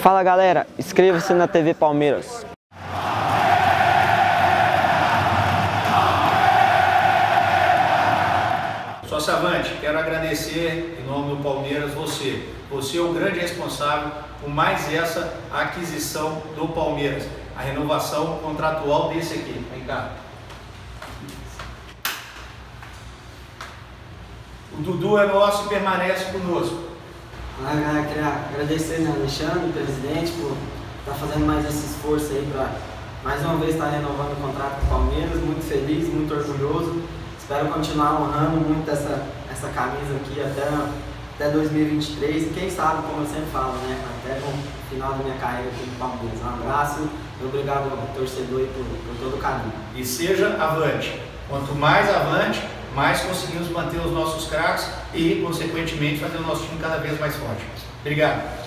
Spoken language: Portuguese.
Fala galera, inscreva-se na TV Palmeiras. Sócio Avanti, quero agradecer em nome do Palmeiras você. Você é o grande responsável por mais essa aquisição do Palmeiras, a renovação contratual desse aqui. Vem cá. O Dudu é nosso e permanece conosco. Ah, galera, queria agradecer, né, Alexandre, presidente, por estar fazendo mais esse esforço aí para mais uma vez estar renovando o contrato com o Palmeiras. Muito feliz, muito orgulhoso. Espero continuar honrando muito essa camisa aqui até 2023 e quem sabe, como eu sempre falo, né, até o final da minha carreira aqui no Palmeiras. Um abraço e obrigado ao torcedor por todo o carinho. E seja avante. Quanto mais avante, mas conseguimos manter os nossos craques e, consequentemente, fazer o nosso time cada vez mais forte. Obrigado.